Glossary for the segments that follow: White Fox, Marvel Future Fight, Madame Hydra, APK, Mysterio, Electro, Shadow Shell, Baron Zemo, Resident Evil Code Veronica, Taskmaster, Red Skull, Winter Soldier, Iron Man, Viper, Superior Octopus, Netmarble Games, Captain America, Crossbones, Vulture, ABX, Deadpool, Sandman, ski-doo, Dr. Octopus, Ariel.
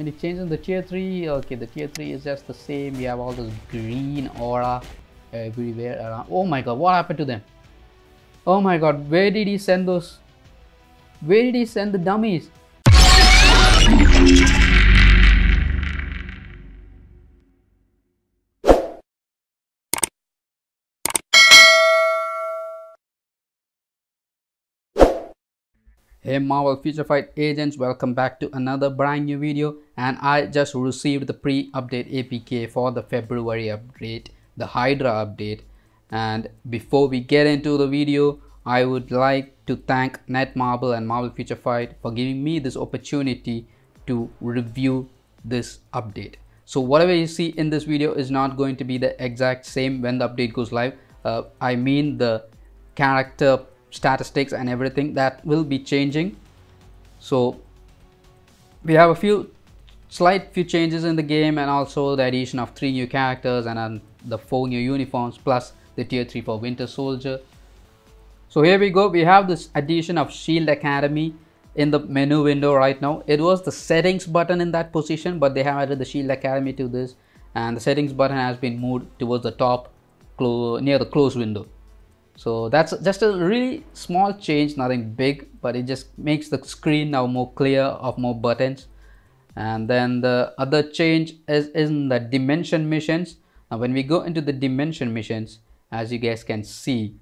And it changes the tier 3. Okay, the tier 3 is just the same. We have all this green aura everywhere around. Oh my god, what happened to them? Oh my god, where did he send those? Where did he send the dummies? Hey Marvel Future Fight agents, welcome back to another brand new video. And I just received the pre-update APK for the February update, the Hydra update. And before we get into the video, I would like to thank Netmarble and Marvel Future Fight for giving me this opportunity to review this update. So whatever you see in this video is not going to be the exact same when the update goes live. I mean the character statistics and everything that will be changing. So we have a few changes in the game, and also the addition of 3 new characters and the 4 new uniforms, plus the tier 3 for Winter Soldier. So here we go, we have this addition of Shield Academy in the menu window right now. It was the settings button in that position, but they have added the Shield Academy to this, and the settings button has been moved towards the top near the close window. So that's just a really small change, nothing big, but it just makes the screen now more clear of more buttons. And then the other change is in the dimension missions. Now when we go into the dimension missions, as you guys can see,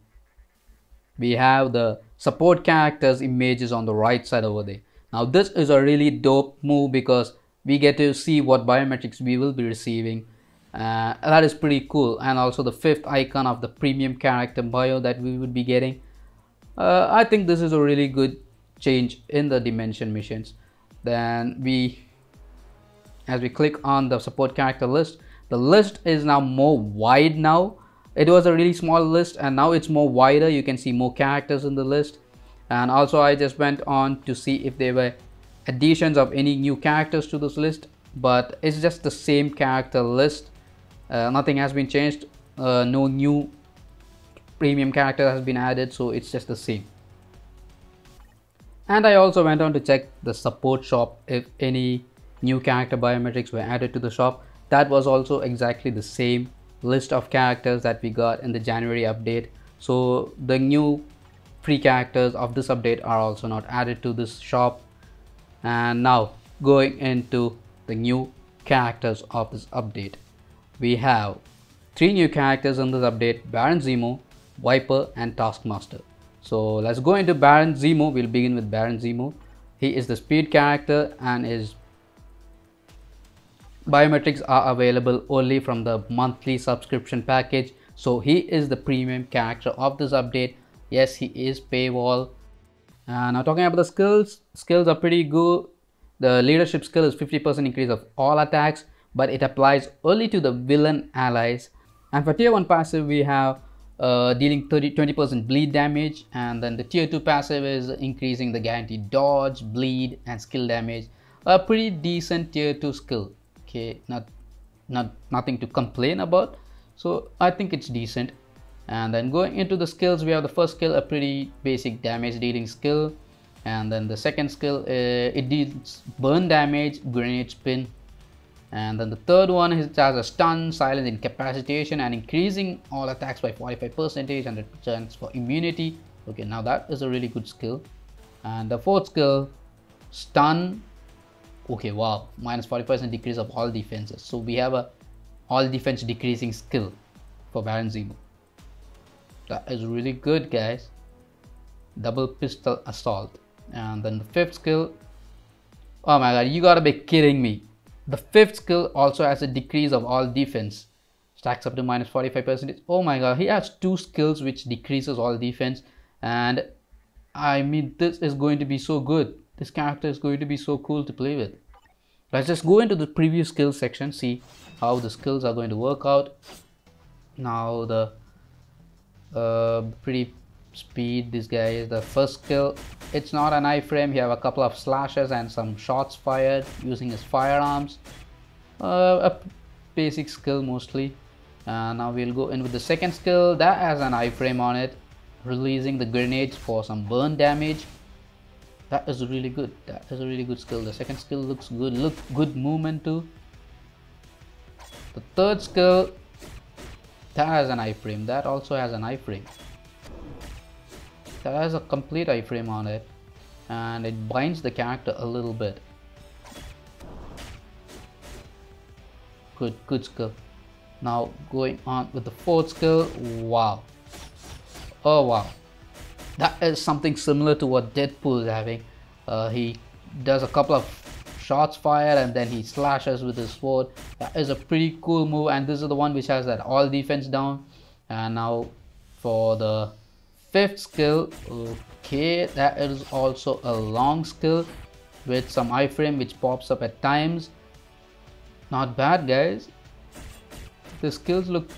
we have the support characters images on the right side over there. Now this is a really dope move because we get to see what biometrics we will be receiving. That is pretty cool. And also the 5th icon of the premium character bio that we would be getting. I think this is a really good change in the dimension missions. Then as we click on the support character list, the list is now more wide now. It was a really small list and now it's more wider. You can see more characters in the list. And also I just went on to see if there were additions of any new characters to this list, but it's just the same character list. Nothing has been changed. No new premium character has been added, so it's just the same. And I also went on to check the support shop if any new character biometrics were added to the shop. That was also exactly the same list of characters that we got in the January update. So the new free characters of this update are also not added to this shop. And now going into the new characters of this update, we have 3 new characters in this update: Baron Zemo, Viper and Taskmaster. So let's go into Baron Zemo. We'll begin with Baron Zemo. He is the speed character and his biometrics are available only from the monthly subscription package. So he is the premium character of this update. Yes, he is paywall. Now talking about the skills, skills are pretty good. The leadership skill is 50% increase of all attacks, but it applies only to the villain allies. And for tier 1 passive, we have dealing 20% bleed damage, and then the tier 2 passive is increasing the guaranteed dodge, bleed and skill damage. A pretty decent tier 2 skill. Okay, nothing to complain about, so I think it's decent. And then going into the skills, we have the first skill, a pretty basic damage dealing skill. And then the second skill, it deals burn damage, grenade spin. And then the third one, it has a stun, silence, incapacitation, and increasing all attacks by 45% and returns for immunity. Okay, now that is a really good skill. And the fourth skill, stun. Okay, wow, minus 40% decrease of all defenses. So we have a all defense decreasing skill for Baron Zemo. That is really good, guys. Double pistol assault. And then the 5th skill, oh my god, you gotta be kidding me. The 5th skill also has a decrease of all defense, stacks up to minus 45%. Oh my god, he has 2 skills which decreases all defense, and I mean this is going to be so good. This character is going to be so cool to play with. Let's just go into the preview skills section, see how the skills are going to work out. Now the pretty speed, this guy is the first skill. It's not an iframe. You have a couple of slashes and some shots fired using his firearms. A basic skill mostly. Now we'll go in with the second skill that has an iframe on it, releasing the grenades for some burn damage. That is really good. That is a really good skill. The second skill looks good. Look, good movement too. The third skill, that has an iframe. That also has an iframe. That has a complete iframe on it, and it binds the character a little bit. Good skill. Now going on with the fourth skill. Wow. Oh wow. That is something similar to what Deadpool is having. He does a couple of shots fired and then he slashes with his sword. That is a pretty cool move, and this is the one which has that all defense down. And now for the fifth skill, okay, that is also a long skill with some iframe which pops up at times. Not bad, guys. The skills look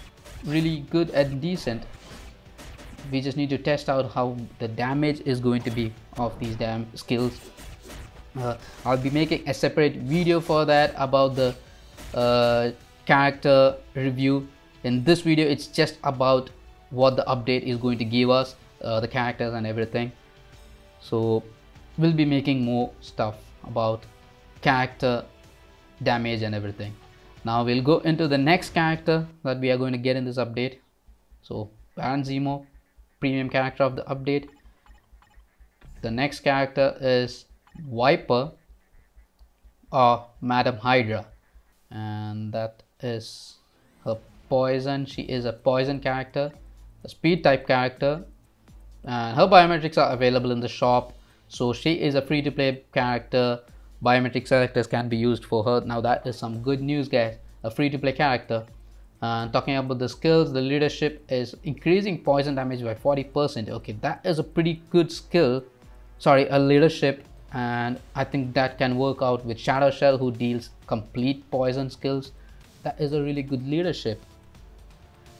really good and decent. We just need to test out how the damage is going to be of these damn skills. I'll be making a separate video for that about the character review. In this video, it's just about what the update is going to give us, the characters and everything. So we'll be making more stuff about character damage and everything. Now we'll go into the next character that we are going to get in this update. So Baron Zemo, premium character of the update. The next character is Viper or Madame Hydra, and that is her poison. She is a poison character, a speed type character, and her biometrics are available in the shop. So she is a free to play character. Biometric selectors can be used for her. Now that is some good news, guys. A free to play character. And talking about the skills, the leadership is increasing poison damage by 40%. Okay, that is a pretty good skill. Sorry, a leadership, and I think that can work out with Shadow Shell, who deals complete poison skills. That is a really good leadership.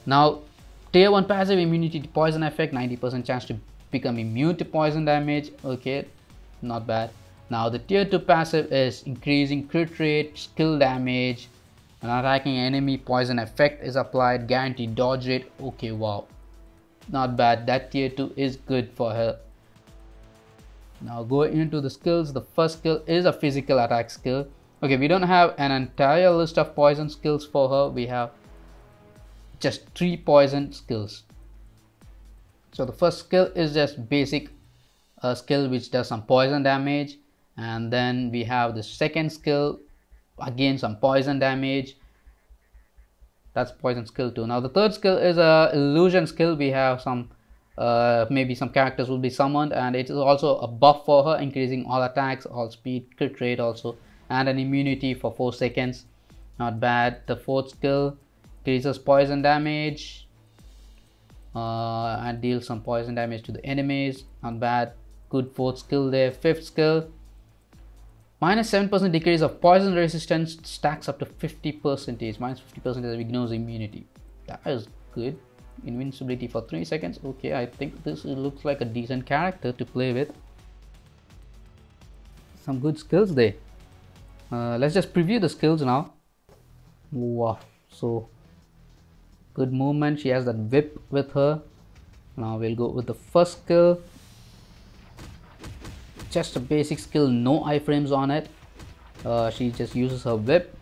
Now, tier 1 passive, immunity to poison effect, 90% chance to become immune to poison damage. Okay, not bad. Now the tier 2 passive is increasing crit rate, skill damage, and attacking enemy poison effect is applied, guaranteed dodge rate. Okay, wow, not bad. That tier 2 is good for her. Now going into the skills, the first skill is a physical attack skill. Okay, we don't have an entire list of poison skills for her. We have just 3 poison skills. So the first skill is just basic, a skill which does some poison damage. And then we have the second skill, again some poison damage. That's poison skill too. Now the third skill is a illusion skill. We have some, maybe some characters will be summoned, and it is also a buff for her, increasing all attacks, all speed, crit rate also, and an immunity for 4 seconds. Not bad. The fourth skill increases poison damage and deals some poison damage to the enemies. Not bad. Good fourth skill there. Fifth skill, minus 7% decrease of poison resistance, stacks up to 50%. Minus 50% ignores immunity. That is good. Invincibility for 3 seconds. Okay, I think this looks like a decent character to play with. Some good skills there. Let's just preview the skills now. Wow, so good movement. She has that whip with her. Now we'll go with the first skill. Just a basic skill, no iframes on it. She just uses her whip.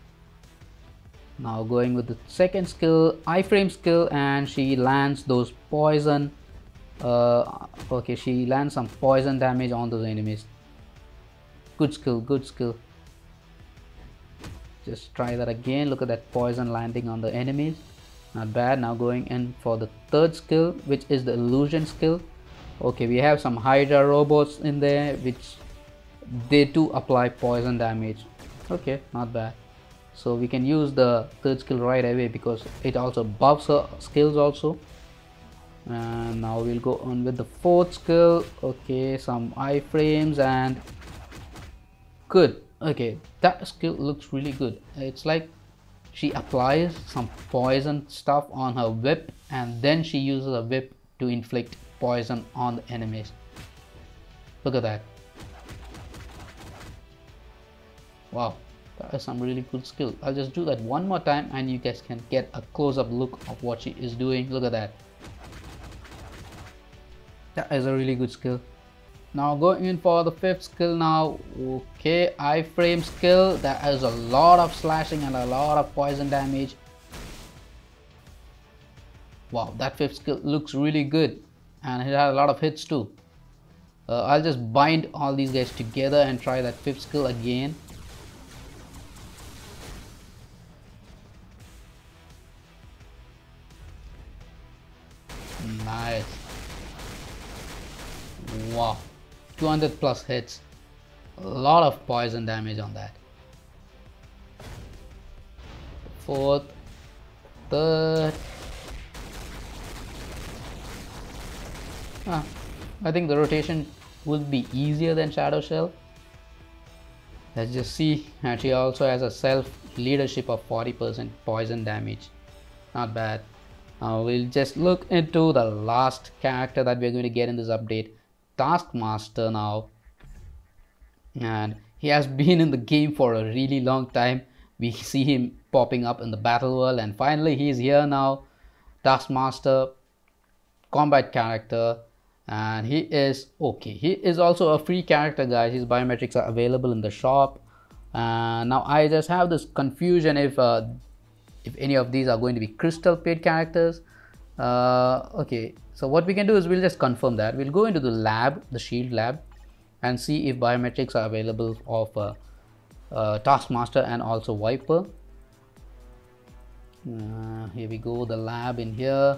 Now going with the second skill, iframe skill, and she lands those poison. Okay, she lands some poison damage on those enemies. Good skill, good skill. Just try that again. Look at that poison landing on the enemies. Not bad. Now going in for the third skill, which is the illusion skill. Okay, we have some Hydra robots in there, which they do apply poison damage. Okay, not bad. So we can use the third skill right away because it also buffs her skills also. And now we'll go on with the fourth skill. Okay, some iframes and good. Okay, that skill looks really good. It's like she applies some poison stuff on her whip, and then she uses a whip to inflict poison on the enemies. Look at that. Wow, that is some really good skill. I'll just do that one more time and you guys can get a close-up look of what she is doing. Look at that. That is a really good skill. Now going in for the fifth skill now. Okay, iframe skill. That has a lot of slashing and a lot of poison damage. Wow, that fifth skill looks really good, and it has a lot of hits too. I'll just bind all these guys together and try that fifth skill again. Nice. Wow, 200 plus hits, a lot of poison damage on that. Fourth, third. I think the rotation would be easier than Shadow Shell. Let's just see. And she also has a self leadership of 40% poison damage. Not bad. Now we'll just look into the last character that we're going to get in this update, Taskmaster now. And he has been in the game for a really long time. We see him popping up in the battle world, and finally he is here now. Taskmaster, combat character. And he is okay. He is also a free character, guys. His biometrics are available in the shop. And now I just have this confusion if any of these are going to be crystal paid characters. Okay, so what we can do is we'll just confirm that. We'll go into the lab, the shield lab, and see if biometrics are available of Taskmaster and also Viper. Here we go, the lab in here.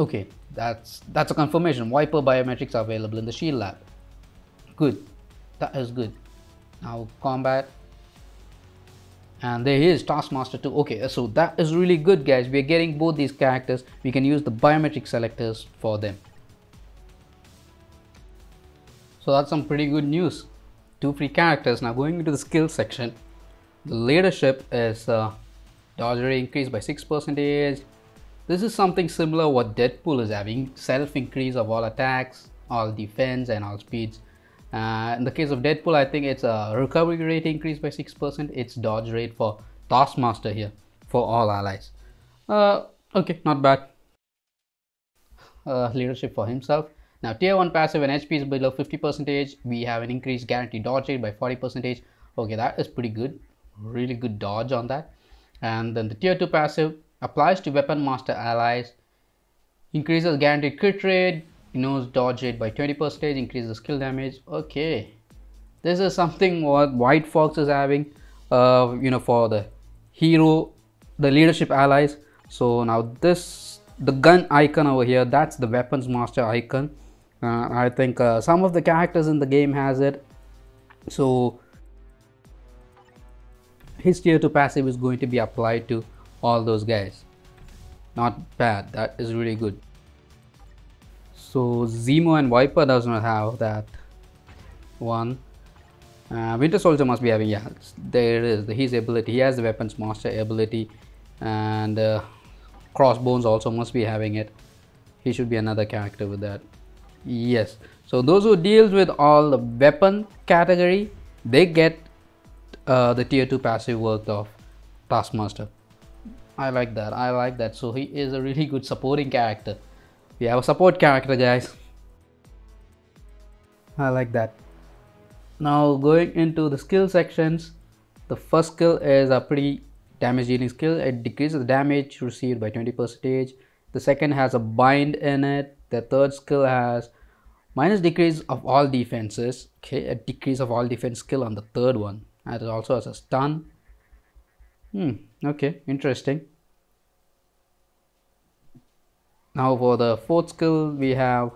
Okay, that's a confirmation. Viper biometrics are available in the shield lab. Good, that is good. Now combat, and there he is, Taskmaster too. Okay, so that is really good, guys. We are getting both these characters. We can use the biometric selectors for them. So that's some pretty good news. Two free characters. Now going into the skill section, the leadership is dodgery increased by 6%. This is something similar what Deadpool is having, self-increase of all attacks, all defense and all speeds. In the case of Deadpool, I think it's a recovery rate increase by 6%. It's dodge rate for Taskmaster here for all allies. Okay, not bad. Leadership for himself. Now tier 1 passive and HP is below 50%. We have an increased guaranteed dodge rate by 40%. Okay, that is pretty good. Really good dodge on that. And then the tier 2 passive applies to weapon master allies, increases guaranteed crit rate, knows dodge rate by 20%, increases skill damage. Okay, this is something what White Fox is having, for the hero, the leadership allies. So now this, the gun icon over here, that's the weapons master icon. I think some of the characters in the game has it. So his tier 2 passive is going to be applied to all those guys. Not bad, that is really good. So Zemo and Viper does not have that one. Winter Soldier must be having, yeah, there it is, his ability. He has the weapons master ability, and Crossbones also must be having it. He should be another character with that. Yes, so those who deals with all the weapon category, they get the tier 2 passive work of Taskmaster. I like that, I like that. So he is a really good supporting character. We have a support character, guys. I like that. Now going into the skill sections, the first skill is a pretty damage dealing skill. It decreases the damage received by 20%. The second has a bind in it. The third skill has minus decrease of all defenses. Okay, a decrease of all defense skill on the third one. And it also has a stun. Okay, interesting. Now for the fourth skill, we have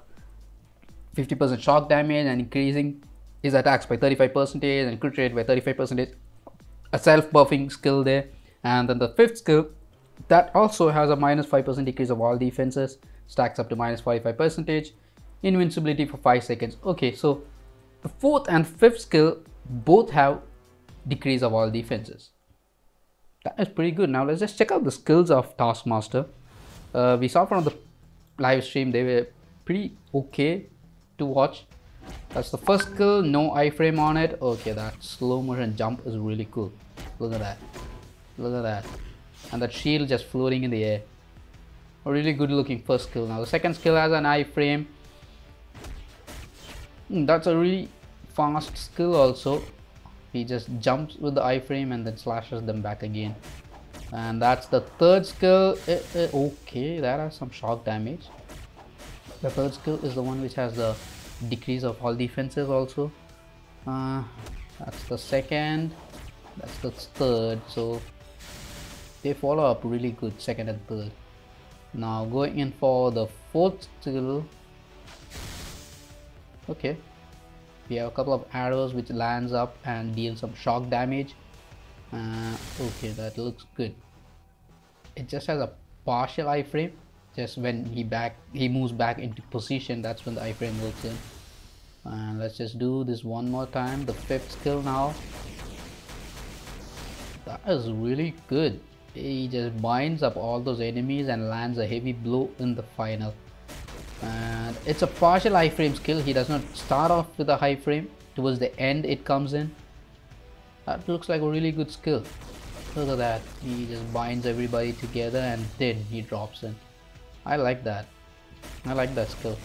50% shock damage and increasing his attacks by 35% and crit rate by 35%. A self-buffing skill there. And then the fifth skill, that also has a minus 5% decrease of all defenses, stacks up to minus 45%, invincibility for 5 seconds. Okay, so the fourth and fifth skill both have decrease of all defenses. That is pretty good. Now let's just check out the skills of Taskmaster. We saw from the live stream, they were pretty okay to watch. That's the first skill, no iframe on it. Okay, that slow motion jump is really cool. Look at that. Look at that. And that shield just floating in the air. A really good looking first skill. Now the second skill has an iframe. That's a really fast skill also. He just jumps with the iframe and then slashes them back again. And that's the third skill. Okay, that has some shock damage. The third skill is the one which has the decrease of all defenses also. That's the second. That's the third. So they follow up really good, second and third. Now going in for the fourth skill. Okay, we have a couple of arrows which lands up and deals some shock damage. Okay, that looks good. It just has a partial iframe. Just when he moves back into position, that's when the iframe works in. And let's just do this one more time, the fifth skill now. That is really good. He just binds up all those enemies and lands a heavy blow in the final. And it's a partial iframe skill. He does not start off with a iframe. Towards the end it comes in. That looks like a really good skill. Look at that. He just binds everybody together and then he drops in. I like that. I like that skill.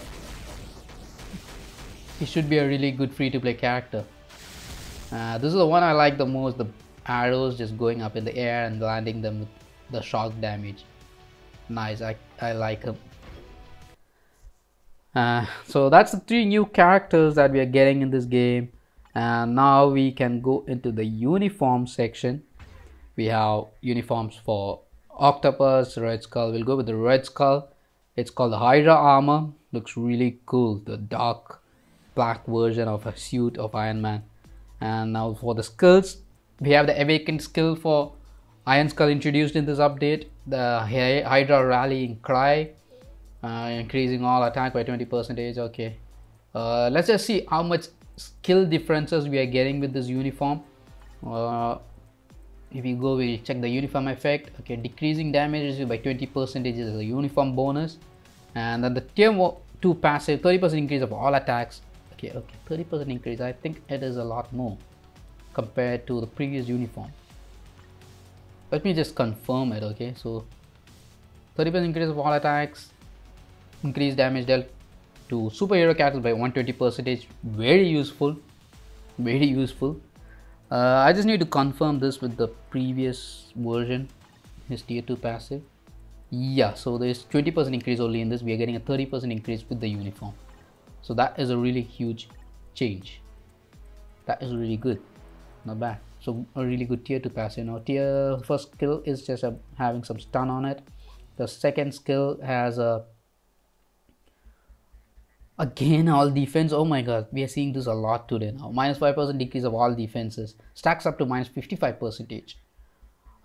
He should be a really good free-to-play character. This is the one I like the most. The arrows just going up in the air and landing them with the shock damage. Nice. I like him. So that's the three new characters that we are getting in this game. And now we can go into the uniform section. We have uniforms for Octopus, Red Skull. We'll go with the Red Skull. It's called the Hydra armor. Looks really cool. The dark black version of a suit of Iron Man. And now for the skills, we have the Awakened skill for Iron Skull introduced in this update. The Hydra rallying cry, increasing all attack by 20%. Okay, let's just see how much skill differences we are getting with this uniform. If you go, we check the uniform effect. Okay, decreasing damage by 20% is a uniform bonus, and then the tier 2 passive 30% increase of all attacks. Okay, 30% increase. I think it is a lot more compared to the previous uniform. Let me just confirm it. Okay, so 30% increase of all attacks, increase damage dealt to superhero characters by 120%. Very useful, very useful. I just need to confirm this with the previous version, his tier 2 passive. Yeah, so there's 20% increase only in this. We are getting a 30% increase with the uniform. So that is a really huge change. That is really good, not bad. So a really good tier 2 passive. Now tier first skill is just having some stun on it. The second skill has again all defense. Oh my god, we are seeing this a lot today now. Minus 5% decrease of all defenses, stacks up to minus 55%.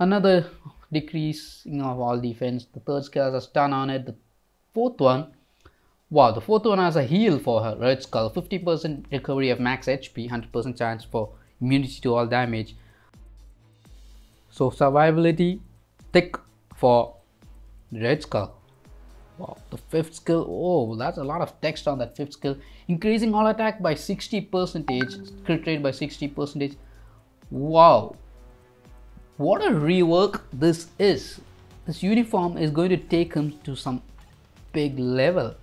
Another decrease of all defense. The third skill has a stun on it. The fourth one, wow, the fourth one has a heal for her Red Skull. 50% recovery of max HP, 100% chance for immunity to all damage. So survivability thick for Red Skull. Wow, the fifth skill, oh, that's a lot of text on that fifth skill. Increasing all attack by 60%, crit rate by 60%. Wow, what a rework this is. This uniform is going to take him to some big level.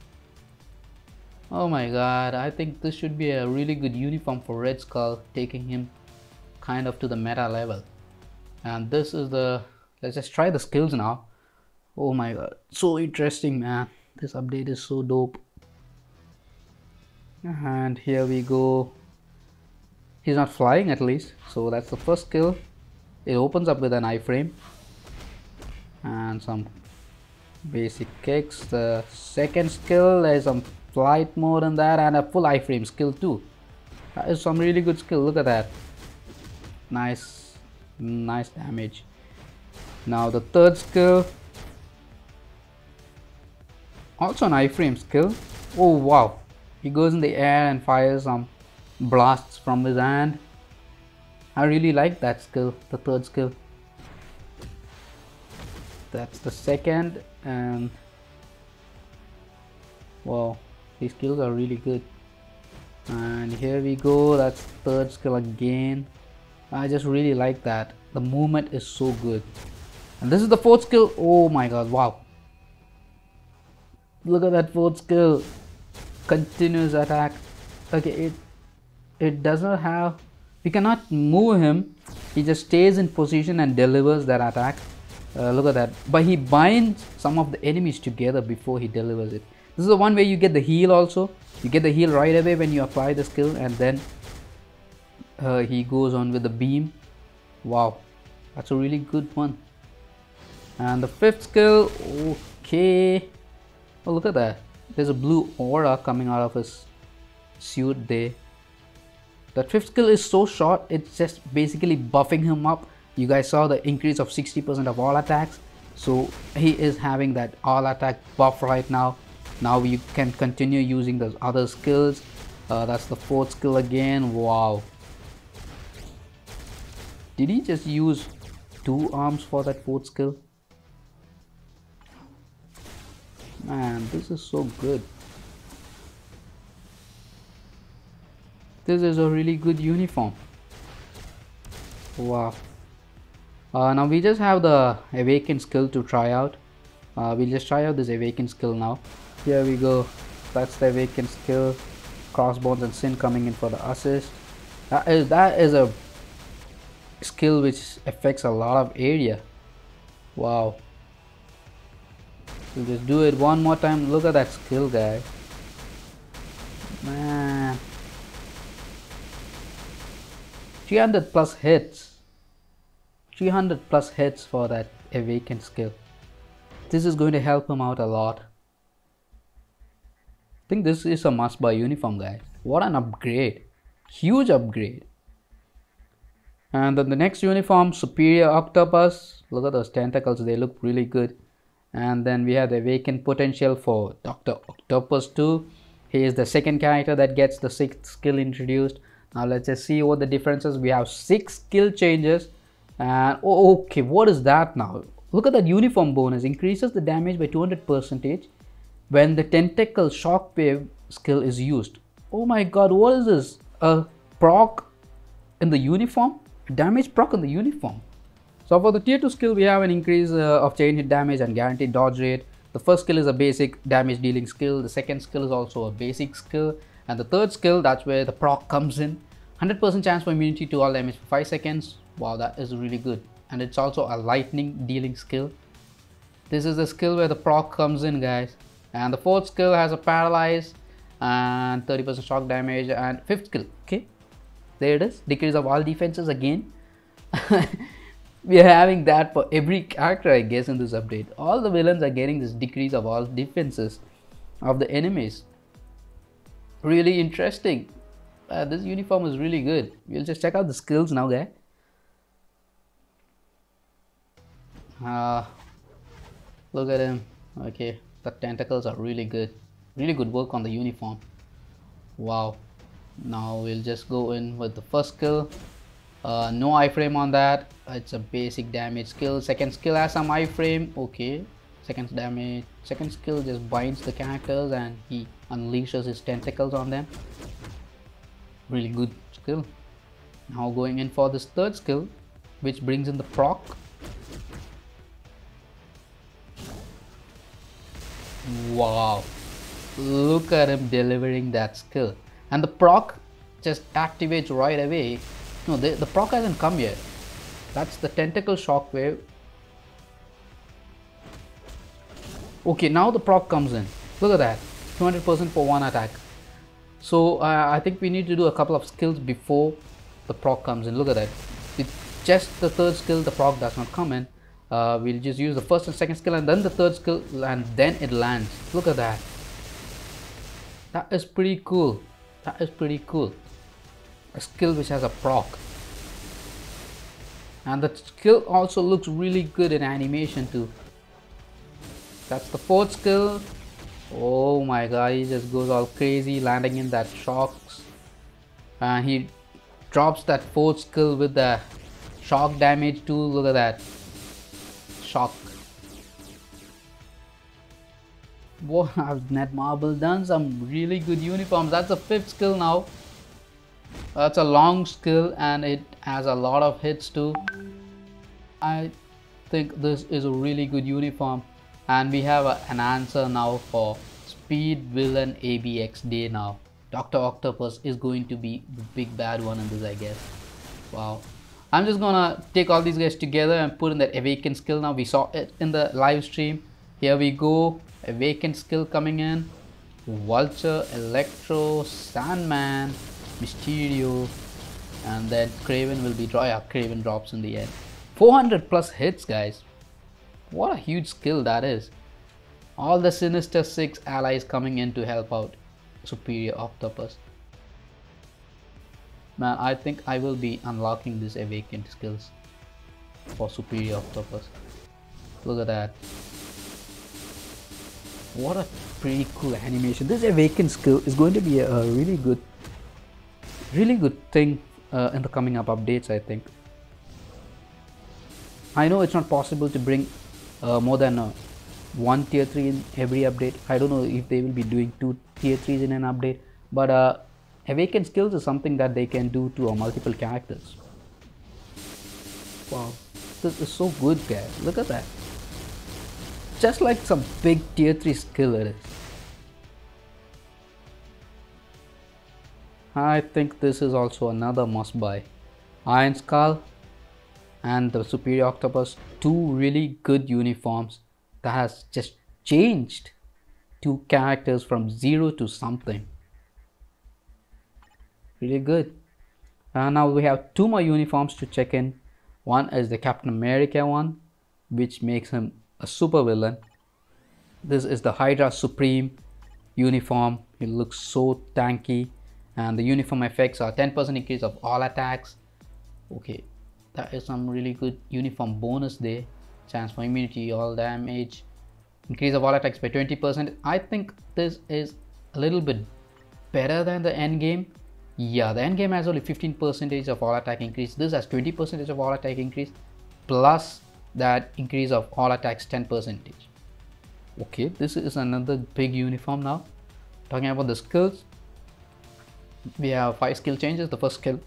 Oh my god, I think this should be a really good uniform for Red Skull, taking him kind of to the meta level. And this is the, let's just try the skills now. Oh my god, so interesting, man. This update is so dope. And here we go. He's not flying at least. So that's the first skill. It opens up with an iframe and some basic kicks. The second skill, there's some flight mode in that and a full iframe skill too. That is some really good skill. Look at that. Nice, nice damage. Now the third skill, also an iframe skill. Oh wow, he goes in the air and fires some blasts from his hand. I really like that skill, the third skill. That's the second. And wow, these skills are really good. And here we go, that's third skill again. I just really like that. The movement is so good. And this is the fourth skill. Oh my god, wow. Look at that fourth skill. Continuous attack. Okay, it does not have, we cannot move him, he just stays in position and delivers that attack. Look at that, but he binds some of the enemies together before he delivers it. This is the one where you get the heal also, you get the heal right away when you apply the skill, and then he goes on with the beam. Wow, that's a really good one. And the fifth skill, okay, oh look at that, there's a blue aura coming out of his suit there. That fifth skill is so short, it's just basically buffing him up. You guys saw the increase of 60% of all attacks, so he is having that all attack buff right now. Now you can continue using those other skills. That's the fourth skill again. Wow, did he just use two arms for that fourth skill? Man, this is so good. This is a really good uniform. Wow. Now we just have the awakened skill to try out. We'll just try out this awakened skill now. Here we go, that's the awakened skill. Crossbones and Sin coming in for the assist. That is a skill which affects a lot of area. Wow, we'll just do it one more time. Look at that skill, guy. Man, 300 plus hits. 300 plus hits for that awakened skill. This is going to help him out a lot. I think this is a must buy uniform, guys. What an upgrade. Huge upgrade. And then the next uniform, Superior Octopus. Look at those tentacles, they look really good. And then we have the awakened potential for Dr. Octopus too. He is the second character that gets the sixth skill introduced. Now let's just see what the difference is. We have 6 skill changes, and okay, what is that now? Look at that uniform bonus, increases the damage by 200% when the tentacle shockwave skill is used. Oh my god, what is this? A proc in the uniform? Damage proc in the uniform. So for the tier 2 skill, we have an increase of chain hit damage and guaranteed dodge rate. The first skill is a basic damage dealing skill, the second skill is also a basic skill, and the third skill, that's where the proc comes in. 100% chance for immunity to all damage for 5 seconds. Wow, that is really good. And it's also a lightning dealing skill. This is the skill where the proc comes in, guys. And the fourth skill has a paralyze and 30% shock damage, and fifth skill. Okay, there it is. Decrease of all defenses again. We are having that for every character, I guess, in this update. All the villains are getting this decrease of all defenses of the enemies. Really interesting. This uniform is really good. We'll just check out the skills now, guys. Look at him. Okay, the tentacles are really good. Really good work on the uniform. Wow. Now we'll just go in with the first skill. No iframe on that. It's a basic damage skill. Second skill has some iframe. Okay. Second skill just binds the characters and he unleashes his tentacles on them. Really good skill. Now going in for this third skill, which brings in the proc. Wow, look at him delivering that skill. And the proc just activates right away. No, the proc hasn't come yet. That's the tentacle shockwave. Okay, now the proc comes in. Look at that, 200% for one attack. So I think we need to do a couple of skills before the proc comes in. Look at that, it's just the third skill, the proc does not come in. We'll just use the first and second skill and then the third skill, and then it lands. Look at that, that is pretty cool. That is pretty cool, a skill which has a proc. And the skill also looks really good in animation too. That's the fourth skill. Oh my god, he just goes all crazy, landing in that shocks, and he drops that fourth skill with the shock damage too. Look at that shock. Wow, Netmarble done some really good uniforms. That's the fifth skill now. That's a long skill and it has a lot of hits too. I think this is a really good uniform. And we have an answer now for Speed Villain ABX Day now. Dr. Octopus is going to be the big bad one in this, I guess. Wow. I'm just gonna take all these guys together and put in that awakened skill now. We saw it in the live stream. Here we go. Awakened skill coming in. Vulture, Electro, Sandman, Mysterio, and then Kraven will be Kraven drops in the end. 400 plus hits, guys. What a huge skill that is. All the Sinister Six allies coming in to help out Superior Octopus. Man, I think I will be unlocking these awakened skills for Superior Octopus. Look at that. What a pretty cool animation. This awakened skill is going to be a really good thing in the coming up updates, I think. I know it's not possible to bring more than one tier 3 in every update. I don't know if they will be doing 2 tier 3s in an update, but awakened skills is something that they can do to multiple characters. Wow, this is so good, guys. Look at that. Just like some big tier 3 skill it is. I think this is also another must buy. Iron Skull and the Superior Octopus, two really good uniforms that has just changed two characters from zero to something. Really good. And now we have two more uniforms to check in. One is the Captain America one, which makes him a super villain. This is the Hydra Supreme uniform. It looks so tanky, and the uniform effects are 10% increase of all attacks. Okay, that is some really good uniform bonus there. Chance for immunity, all damage, increase of all attacks by 20%. I think this is a little bit better than the end game. Yeah, the end game has only 15% of all attack increase. This has 20% of all attack increase plus that increase of all attacks 10%. Okay, this is another big uniform. Now talking about the skills, we have 5 skill changes. The first skill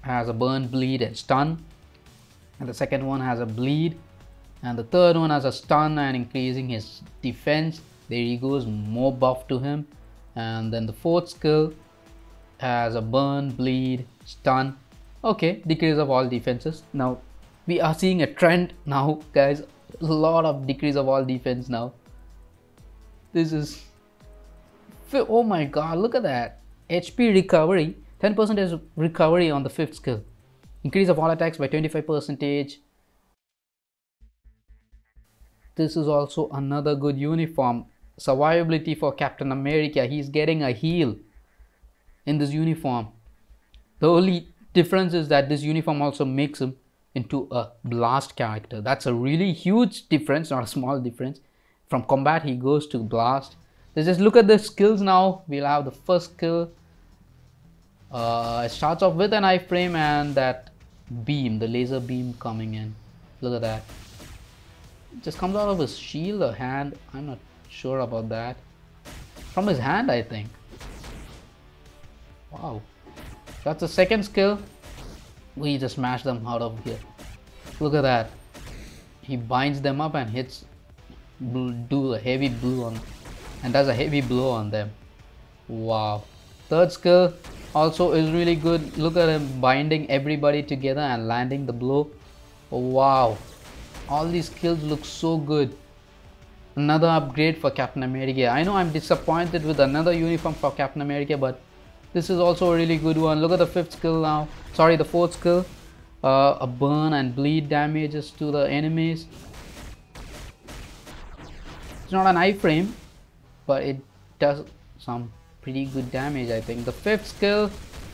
has a burn, bleed and stun, and the second one has a bleed, and the third one has a stun and increasing his defense. There he goes, more buff to him. And then the fourth skill has a burn, bleed, stun. Okay, decrease of all defenses. Now we are seeing a trend now, guys. A lot of decrease of all defense now. This is, oh my god, look at that. HP recovery, 10% recovery on the 5th skill. Increase of all attacks by 25%. This is also another good uniform. Survivability for Captain America. He's getting a heal in this uniform. The only difference is that this uniform also makes him into a blast character. That's a really huge difference, not a small difference. From combat he goes to blast. Let's just look at the skills now. We'll have the first skill. It starts off with an iframe and that beam, the laser beam coming in. Look at that. It just comes out of his shield or hand. I'm not sure about that. From his hand, I think. Wow. That's the second skill. We just smash them out of here. Look at that. He binds them up and hits, do a heavy blow on, and does a heavy blow on them. Wow. Third skill also is really good. Look at him binding everybody together and landing the blow. Wow, all these skills look so good. Another upgrade for Captain America. I know I'm disappointed with another uniform for Captain America, but this is also a really good one. Look at the fifth skill now. Sorry, the fourth skill. A burn and bleed damages to the enemies. It's not an iframe, but it does some pretty good damage, I think. The fifth skill,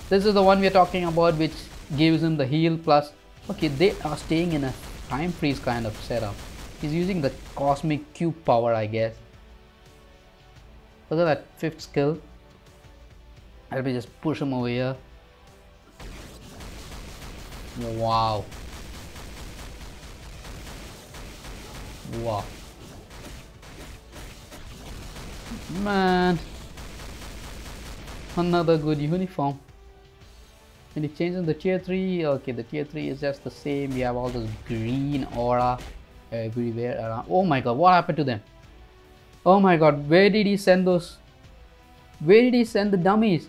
this is the one we're talking about, which gives him the heal plus. Okay, they are staying in a time freeze kind of setup. He's using the cosmic cube power, I guess. Look at that fifth skill. Let me just push him over here. Wow. Wow. Man. Another good uniform. And it changes the tier 3. Okay, the tier 3 is just the same. We have all this green aura everywhere around. Oh my god, what happened to them? Oh my god, where did he send those Where did he send the dummies?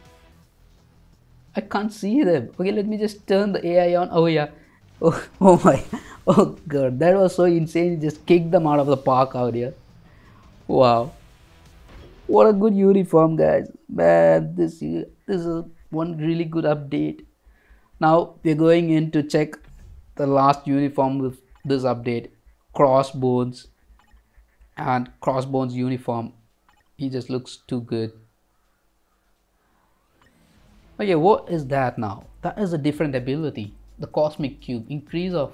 I can't see them. Okay, let me just turn the AI on. Oh yeah. Oh my. Oh god, that was so insane. Just kicked them out of the park out here. Wow. What a good uniform, guys. Man, this is one really good update. Now we're going in to check the last uniform with this update. Crossbones. And Crossbones uniform. He just looks too good. Okay, what is that now? That is a different ability. The Cosmic Cube. Increase of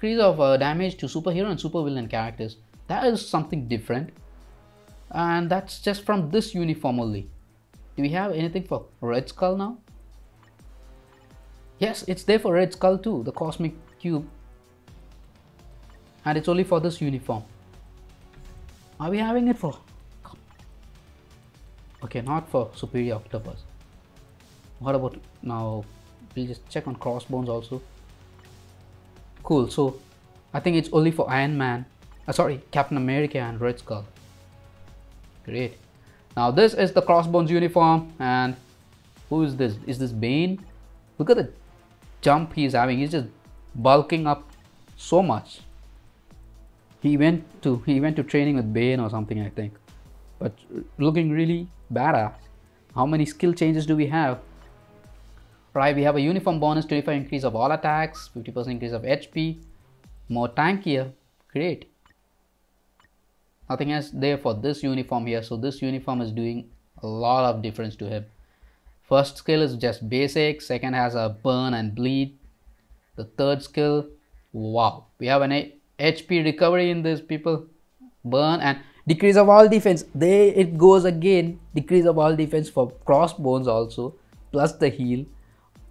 damage to superhero and supervillain characters. That is something different. And that's just from this uniform only. Do we have anything for Red Skull now? Yes, it's there for Red Skull too. The Cosmic Cube. And it's only for this uniform. Are we having it for? Okay, not for Superior Octopus. What about now? We'll just check on Crossbones also. Cool, so I think it's only for Iron Man. Sorry, Captain America and Red Skull. Great. Now this is the Crossbones uniform. And who is this? Is this Bane? Look at the jump he's having. He's just bulking up so much. He went to training with Bane or something, I think. But looking really badass. How many skill changes do we have? Right, we have a uniform bonus, 25% increase of all attacks, 50% increase of HP, more tankier. Great. Nothing else there for this uniform here. So this uniform is doing a lot of difference to him. First skill is just basic. Second has a burn and bleed. The third skill, wow, we have an HP recovery in this, people. Burn and decrease of all defense. There it goes again. Decrease of all defense for Crossbones also. Plus the heal.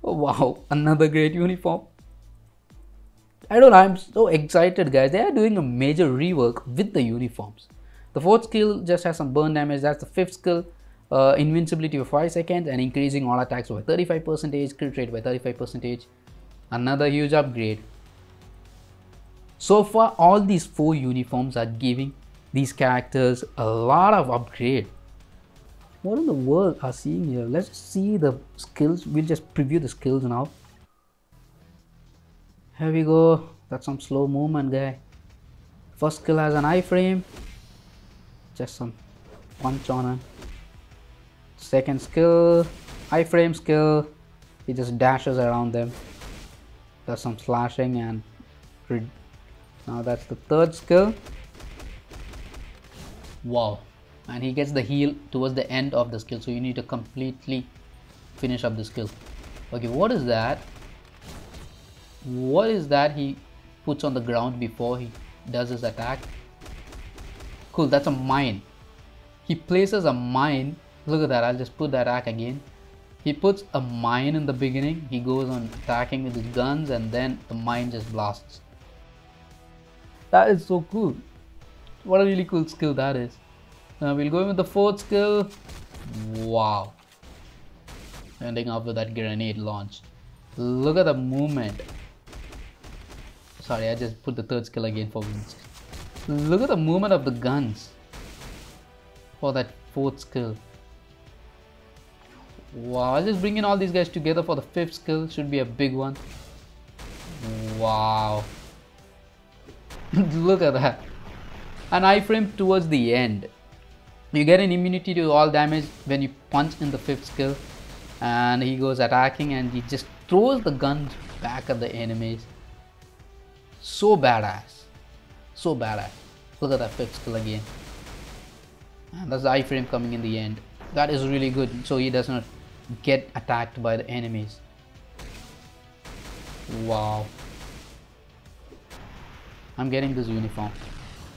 Oh, wow, another great uniform. I don't know, I'm so excited, guys. They are doing a major rework with the uniforms. The fourth skill just has some burn damage. That's the fifth skill. Invincibility for 5 seconds and increasing all attacks by 35%. Crit rate by 35%. Another huge upgrade. So far, all these four uniforms are giving these characters a lot of upgrade. What in the world are seeing here? Let's just see the skills. We'll just preview the skills now. Here we go. That's some slow movement, guy. First skill has an iframe. Just some punch on it. Second skill, iframe skill. He just dashes around them. Does some slashing and now that's the third skill. Wow, and he gets the heal towards the end of the skill, so you need to completely finish up the skill. Okay, what is that? What is that he puts on the ground before he does his attack? Cool, that's a mine. He places a mine. Look at that, I'll just put that attack again. He puts a mine in the beginning, he goes on attacking with his guns, and then the mine just blasts. That is so cool. What a really cool skill that is. Now we'll go in with the fourth skill. Wow. Ending up with that grenade launch. Look at the movement. Sorry, I just put the third skill again for wins. Look at the movement of the guns for that fourth skill. Wow, I'll just bring in all these guys together for the fifth skill. Should be a big one. Wow. Look at that. An iframe towards the end. You get an immunity to all damage when you punch in the fifth skill. And he goes attacking and he just throws the gun back at the enemies. So badass. So badass. Look at that fifth skill again. And that's the iframe coming in the end. That is really good. So he does not get attacked by the enemies. Wow. I'm getting this uniform.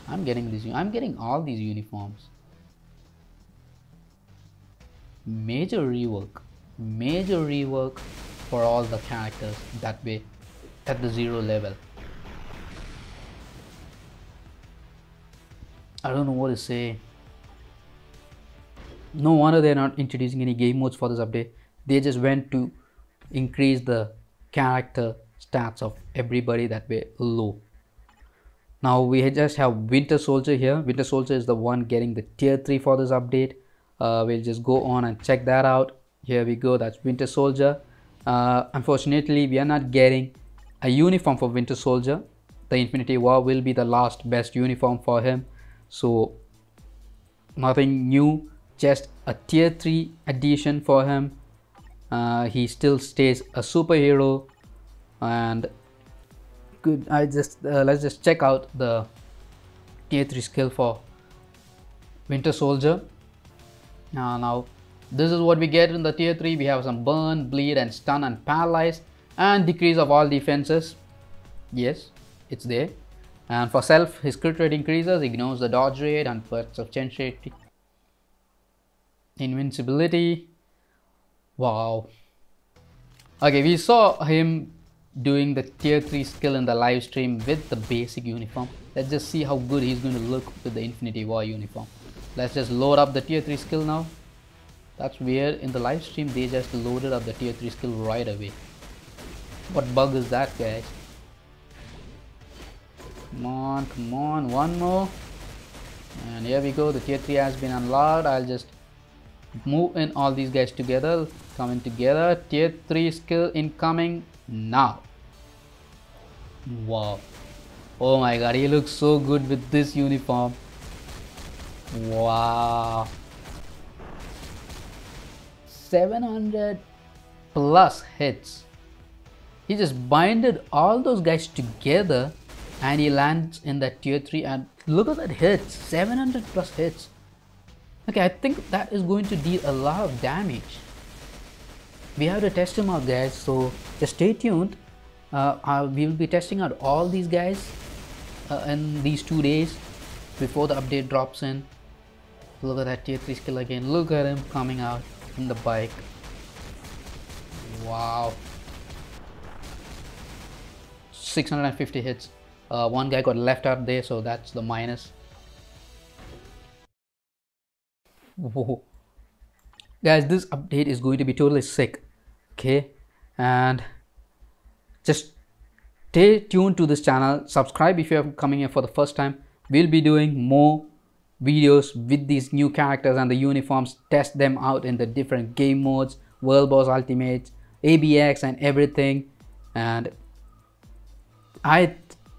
I'm getting all these uniforms. Major rework. Major rework for all the characters that way at the zero level. I don't know what to say. No wonder they're not introducing any game modes for this update. They just went to increase the character stats of everybody that way low. Now we just have Winter Soldier here. Winter Soldier is the one getting the tier 3 for this update. We'll just go on and check that out. Here we go, that's Winter Soldier. Unfortunately, we are not getting a uniform for Winter Soldier. The Infinity War will be the last best uniform for him. So nothing new, just a tier 3 addition for him. He still stays a superhero. And good, let's just check out the tier 3 skill for Winter Soldier. Now this is what we get in the tier 3. We have some burn, bleed and stun and paralyze and decrease of all defenses. Yes, it's there. And for self, his crit rate increases, ignores the dodge rate and perks of change rate. Invincibility. Wow. Okay, we saw him doing the tier 3 skill in the live stream with the basic uniform. Let's just see how good he's going to look with the Infinity War uniform. Let's just load up the tier 3 skill now. That's weird, in the live stream they just loaded up the tier 3 skill right away. What bug is that, guys? Come on, come on, one more. And here we go, the tier 3 has been unlocked. I'll just move in all these guys together, coming together. Tier 3 skill incoming now. Wow. Oh my god, he looks so good with this uniform. Wow. 700 plus hits. He just binded all those guys together and he lands in that tier 3 and look at that hits. 700 plus hits. Okay, I think that is going to deal a lot of damage. We have to test him out, guys, so just stay tuned. We will be testing out all these guys in these 2 days before the update drops in. Look at that tier 3 skill again. Look at him coming out in the bike. Wow. 650 hits. One guy got left out there, so that's the minus. Whoa. Guys, this update is going to be totally sick. Okay, and just stay tuned to this channel. Subscribe if you are coming here for the first time. We'll be doing more videos with these new characters and the uniforms. Test them out in the different game modes, World Boss Ultimates, ABX and everything. And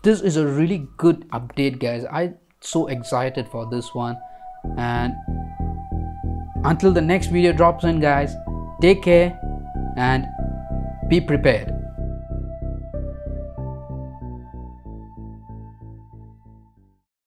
this is a really good update, guys. I'm so excited for this one. And until the next video drops in, guys, take care and be prepared.